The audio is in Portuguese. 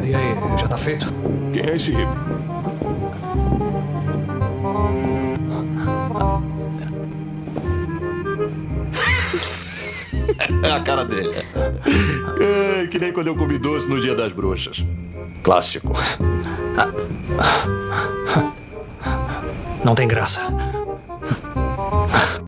Sei. E aí, já tá feito? Quem é esse hippie? A cara dele. É, que nem quando eu comi doce no Dia das Bruxas. Clássico. Não tem graça.